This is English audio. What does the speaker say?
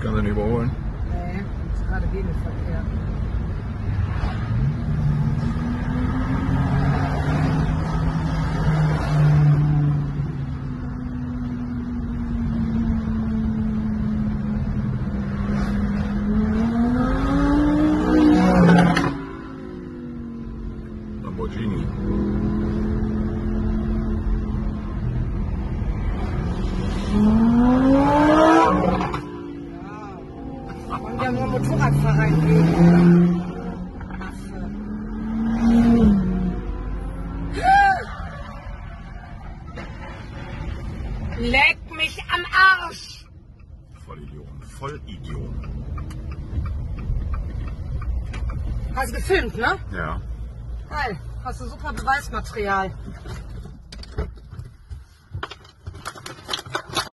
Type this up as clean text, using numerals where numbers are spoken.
It's got the newborn. Yeah, it's got to be this up here. Leck mich am Arsch! Vollidiot, Vollidiot. Hast du gefilmt, ne? Ja. Geil, hast du super Beweismaterial.